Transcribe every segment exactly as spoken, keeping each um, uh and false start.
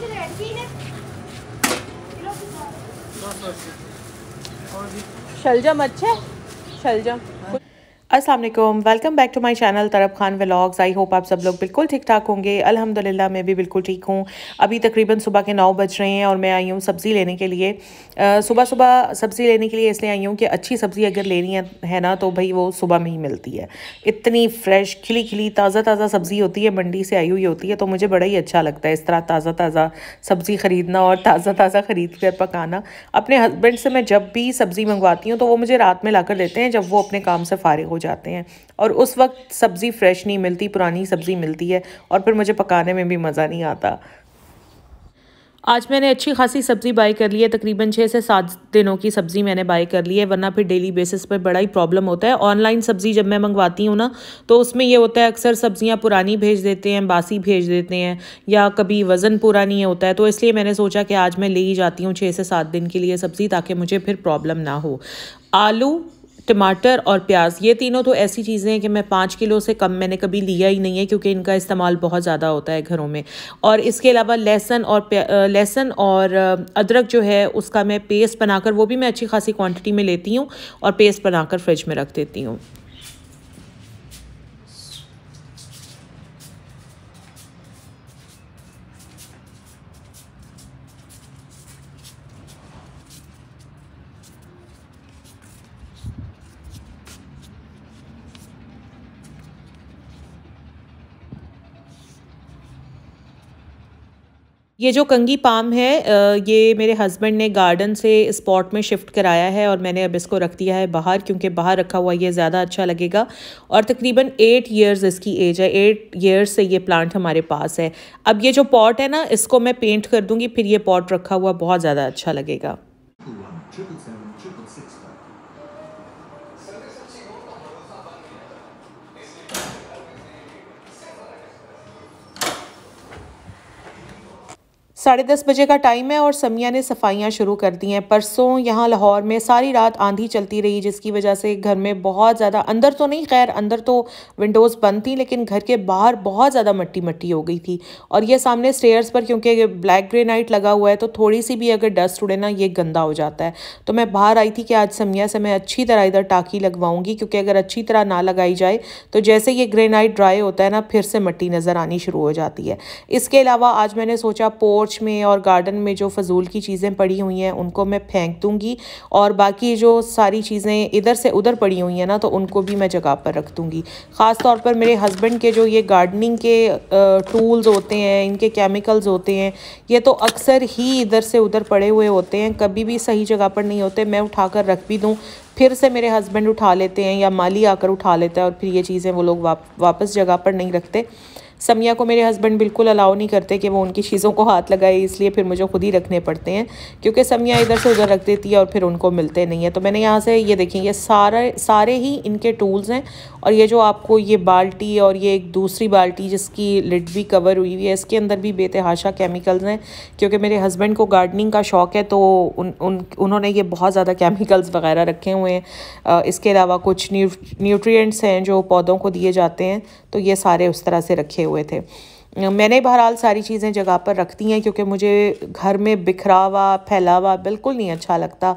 मुझे रेड पीने और शलजम। अच्छा शलजम। अस्सलाम वालेकुम, welcome back to my channel Tarab Khan vlogs. I hope आप सब लोग बिल्कुल ठीक ठाक होंगे। अल्हम्दुलिल्लाह मैं भी बिल्कुल ठीक हूँ। अभी तकरीबन सुबह के नौ बज रहे हैं और मैं आई हूँ सब्ज़ी लेने के लिए। सुबह सुबह सब्ज़ी लेने के लिए इसलिए आई हूँ कि अच्छी सब्ज़ी अगर लेनी है, है ना, तो भाई वो सुबह में ही मिलती है। इतनी फ्रेश खिली खिली ताज़ा ताज़ा सब्ज़ी होती है, मंडी से आई हुई होती है, तो मुझे बड़ा ही अच्छा लगता है इस तरह ताज़ा ताज़ा सब्ज़ी ख़रीदना और ताज़ा ताज़ा ख़रीद कर पकाना। अपने हस्बैंड से मैं जब भी सब्ज़ी मंगवाती हूँ तो वो मुझे रात में ला कर देते हैं, जब वो अपने काम से फ़ारिग जाते हैं, और उस वक्त सब्जी फ्रेश नहीं मिलती, पुरानी सब्जी मिलती है, और फिर मुझे पकाने में भी मज़ा नहीं आता। आज मैंने अच्छी खासी सब्ज़ी बाई कर ली है, तकरीबन छः से सात दिनों की सब्ज़ी मैंने बाई कर ली है, वरना फिर डेली बेसिस पर बड़ा ही प्रॉब्लम होता है। ऑनलाइन सब्ज़ी जब मैं मंगवाती हूँ ना, तो उसमें ये होता है अक्सर सब्ज़ियाँ पुरानी भेज देते हैं, बासी भेज देते हैं, या कभी वज़न पूरा नहीं होता है। तो इसलिए मैंने सोचा कि आज मैं ले ही जाती हूँ छः से सात दिन के लिए सब्ज़ी, ताकि मुझे फिर प्रॉब्लम ना हो। आलू, टमाटर और प्याज, ये तीनों तो ऐसी चीज़ें हैं कि मैं पाँच किलो से कम मैंने कभी लिया ही नहीं है, क्योंकि इनका इस्तेमाल बहुत ज़्यादा होता है घरों में। और इसके अलावा लहसुन और लहसुन और अदरक जो है, उसका मैं पेस्ट बनाकर, वो भी मैं अच्छी खासी क्वांटिटी में लेती हूँ और पेस्ट बनाकर फ्रिज में रख देती हूँ। ये जो कंगी पाम है, ये मेरे हस्बैंड ने गार्डन से स्पॉट में शिफ्ट कराया है, और मैंने अब इसको रख दिया है बाहर, क्योंकि बाहर रखा हुआ ये ज़्यादा अच्छा लगेगा। और तकरीबन एट इयर्स इसकी एज है, एट इयर्स से ये प्लांट हमारे पास है। अब ये जो पॉट है ना, इसको मैं पेंट कर दूंगी, फिर ये पॉट रखा हुआ बहुत ज़्यादा अच्छा लगेगा। साढ़े दस बजे का टाइम है और समिया ने सफाइयाँ शुरू कर दी हैं। परसों यहाँ लाहौर में सारी रात आंधी चलती रही, जिसकी वजह से घर में बहुत ज़्यादा, अंदर तो नहीं, खैर अंदर तो विंडोज़ बंद थी, लेकिन घर के बाहर बहुत ज़्यादा मट्टी मट्टी हो गई थी। और ये सामने स्टेयर्स पर, क्योंकि ब्लैक ग्रेनाइट लगा हुआ है, तो थोड़ी सी भी अगर डस्ट उड़े ना, ये गंदा हो जाता है। तो मैं बाहर आई थी कि आज समिया से मैं अच्छी तरह इधर टाकी लगवाऊँगी, क्योंकि अगर अच्छी तरह ना लगाई जाए तो जैसे ये ग्रेनाइट ड्राई होता है ना, फिर से मट्टी नज़र आनी शुरू हो जाती है। इसके अलावा आज मैंने सोचा पोर्च में और गार्डन में जो फजूल की चीज़ें पड़ी हुई हैं उनको मैं फेंक दूंगी, और बाकी जो सारी चीज़ें इधर से उधर पड़ी हुई हैं ना, तो उनको भी मैं जगह पर रख दूंगी। ख़ास तौर पर मेरे हस्बैंड के जो ये गार्डनिंग के टूल्स होते हैं, इनके केमिकल्स होते हैं, ये तो अक्सर ही इधर से उधर पड़े हुए होते हैं, कभी भी सही जगह पर नहीं होते। मैं उठा कर रख भी दूं, फिर से मेरे हस्बैंड उठा लेते हैं, या माली आकर उठा लेता है, और फिर ये चीज़ें वो लोग वाप, वापस जगह पर नहीं रखते। समिया को मेरे हस्बैंड बिल्कुल अलाउ नहीं करते कि वो उनकी चीज़ों को हाथ लगाए, इसलिए फिर मुझे खुद ही रखने पड़ते हैं, क्योंकि समिया इधर से उधर रख देती है और फिर उनको मिलते नहीं है। तो मैंने यहाँ से, ये देखें, ये सारे सारे ही इनके टूल्स हैं। और ये जो आपको ये बाल्टी और ये एक दूसरी बाल्टी जिसकी लिड भी कवर हुई हुई है, इसके अंदर भी बेतहाशा केमिकल्स हैं, क्योंकि मेरे हस्बैंड को गार्डनिंग का शौक़ है, तो उन, उन उन्होंने ये बहुत ज़्यादा केमिकल्स वगैरह रखे हुए हैं। इसके अलावा कुछ न्यूट्रिएंट्स हैं जो पौधों को दिए जाते हैं, तो ये सारे उस तरह से रखे हुए थे। मैंने बहरहाल सारी चीज़ें जगह पर रख दी हैं, क्योंकि मुझे घर में बिखरा हुआ, फैला हुआ बिल्कुल नहीं अच्छा लगता।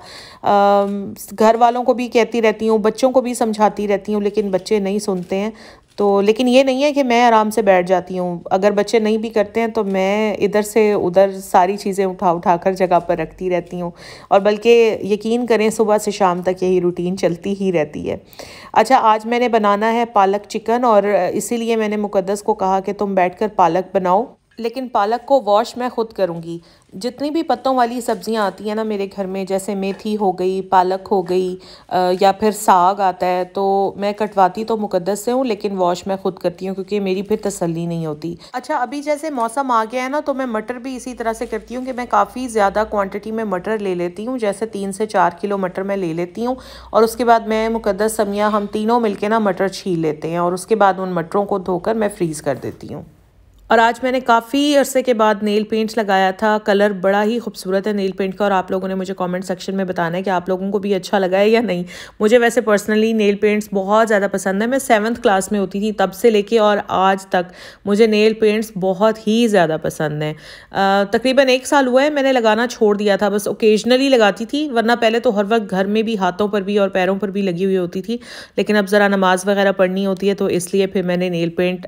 घर वालों को भी कहती रहती हूँ, बच्चों को भी समझाती रहती हूँ, लेकिन बच्चे नहीं सुनते हैं। तो लेकिन ये नहीं है कि मैं आराम से बैठ जाती हूँ, अगर बच्चे नहीं भी करते हैं तो मैं इधर से उधर सारी चीज़ें उठा उठा कर जगह पर रखती रहती हूँ, और बल्कि यकीन करें सुबह से शाम तक यही रूटीन चलती ही रहती है। अच्छा, आज मैंने बनाना है पालक चिकन, और इसीलिए मैंने मुकद्दस को कहा कि तुम बैठकर पालक बनाओ, लेकिन पालक को वॉश मैं ख़ुद करूँगी। जितनी भी पत्तों वाली सब्ज़ियाँ आती हैं ना मेरे घर में, जैसे मेथी हो गई, पालक हो गई, या फिर साग आता है, तो मैं कटवाती तो मुकद्दस से हूँ, लेकिन वॉश मैं ख़ुद करती हूँ, क्योंकि मेरी फिर तसल्ली नहीं होती। अच्छा, अभी जैसे मौसम आ गया है ना, तो मैं मटर भी इसी तरह से करती हूँ कि मैं काफ़ी ज़्यादा क्वांटिटी में मटर ले लेती हूँ, जैसे तीन से चार किलो मटर मैं ले लेती हूँ, और उसके बाद मैं, मुकद्दस, समिया, हम तीनों मिल के ना मटर छील लेते हैं, और उसके बाद उन मटरों को धोकर मैं फ्रीज़ कर देती हूँ। और आज मैंने काफ़ी अरसे के बाद नेल पेंट लगाया था। कलर बड़ा ही खूबसूरत है नेल पेंट का, और आप लोगों ने मुझे कमेंट सेक्शन में बताना है कि आप लोगों को भी अच्छा लगा है या नहीं। मुझे वैसे पर्सनली नेल पेंट्स बहुत ज़्यादा पसंद है। मैं सेवन्थ क्लास में होती थी तब से लेके और आज तक मुझे नेल पेंट्स बहुत ही ज़्यादा पसंद है। तकरीबन एक साल हुआ है मैंने लगाना छोड़ दिया था, बस ओकेजनली लगाती थी, वरना पहले तो हर वक्त घर में भी हाथों पर भी और पैरों पर भी लगी हुई होती थी। लेकिन अब ज़रा नमाज़ वगैरह पढ़नी होती है तो इसलिए फिर मैंने नेल पेंट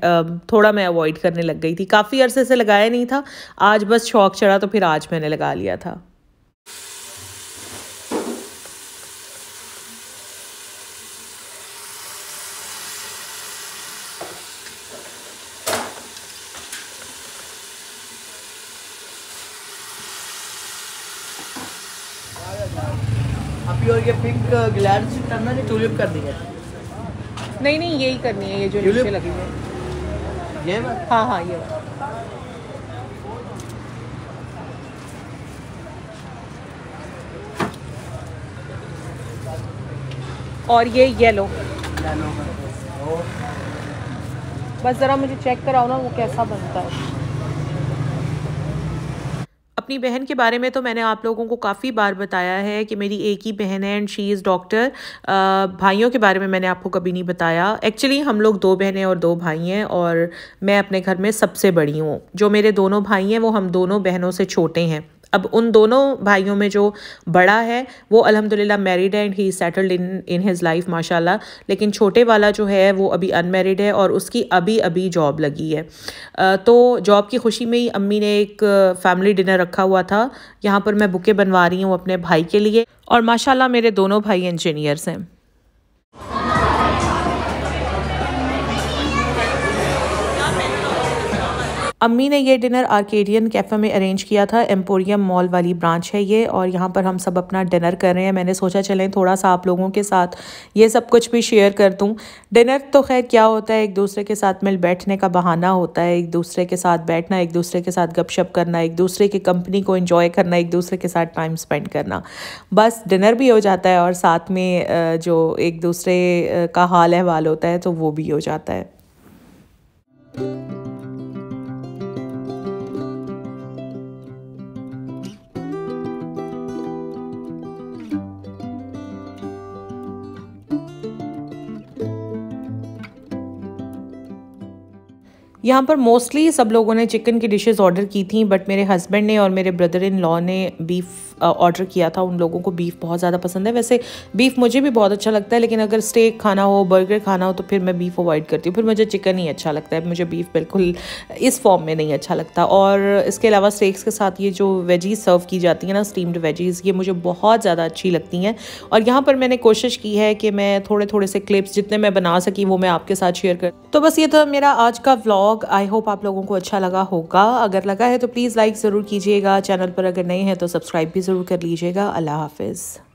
थोड़ा मैं अवॉइड करने लग गई थी। काफी अरसे से लगाया नहीं था, आज बस शौक चढ़ा तो फिर आज मैंने लगा लिया था। अभी और ये पिंक ग्लैंड्स करना है, ट्यूलिप करनी है? नहीं नहीं यही करनी है, ये जो नीचे लगी है ये बार? हाँ हाँ ये बार। और ये येलो येलो बस जरा मुझे चेक कराओ ना वो कैसा बनता है। अपनी बहन के बारे में तो मैंने आप लोगों को काफ़ी बार बताया है कि मेरी एक ही बहन है एंड शी इज़ डॉक्टर। भाइयों के बारे में मैंने आपको कभी नहीं बताया। एक्चुअली हम लोग दो बहनें और दो भाई हैं और मैं अपने घर में सबसे बड़ी हूँ। जो मेरे दोनों भाई हैं वो हम दोनों बहनों से छोटे हैं। अब उन दोनों भाइयों में जो बड़ा है वो अल्हम्दुलिल्लाह मैरिड है and he settled in in his life माशाल्लाह। लेकिन छोटे वाला जो है वो अभी अनमैरिड है और उसकी अभी अभी जॉब लगी है। तो जॉब की खुशी में ही अम्मी ने एक फैमिली डिनर रखा हुआ था। यहाँ पर मैं बुके बनवा रही हूँ अपने भाई के लिए और माशाल्लाह मेरे दोनों भाई इंजीनियर्स हैं। अम्मी ने ये डिनर आर्केडियन कैफ़े में अरेंज किया था। एम्पोरियम मॉल वाली ब्रांच है ये और यहाँ पर हम सब अपना डिनर कर रहे हैं। मैंने सोचा चलें थोड़ा सा आप लोगों के साथ ये सब कुछ भी शेयर कर दूँ। डिनर तो खैर क्या होता है, एक दूसरे के साथ मिल बैठने का बहाना होता है, एक दूसरे के साथ बैठना, एक दूसरे के साथ गपशप करना, एक दूसरे की कंपनी को एंजॉय करना, एक दूसरे के साथ टाइम स्पेंड करना। बस डिनर भी हो जाता है और साथ में जो एक दूसरे का हाल अहवाल होता है तो वो भी हो जाता है। यहाँ पर मोस्टली सब लोगों ने चिकन की डिशेस ऑर्डर की थी, बट मेरे हस्बैंड ने और मेरे ब्रदर इन लॉ ने बीफ़ ऑर्डर किया था। उन लोगों को बीफ़ बहुत ज़्यादा पसंद है। वैसे बीफ़ मुझे भी बहुत अच्छा लगता है, लेकिन अगर स्टेक खाना हो, बर्गर खाना हो तो फिर मैं बीफ़ अवॉइड करती हूँ। फिर मुझे चिकन ही अच्छा लगता है, मुझे बीफ़ बिल्कुल इस फॉर्म में नहीं अच्छा लगता। और इसके अलावा स्टेक्स के साथ ये जो वेजीज़ सर्व की जाती है ना, स्टीम्ड वेजीज़, ये मुझे बहुत ज़्यादा अच्छी लगती हैं। और यहाँ पर मैंने कोशिश की है कि मैं थोड़े थोड़े से क्लिप्स जितने मैं बना सकी वो मैं आपके साथ शेयर कर। तो बस ये था मेरा आज का व्लॉग। आई होप आप लोगों को अच्छा लगा होगा। अगर लगा है तो प्लीज़ लाइक ज़रूर कीजिएगा। चैनल पर अगर नए हैं तो सब्सक्राइब भी ज़रूर कर लीजिएगा। अल्लाह हाफिज़।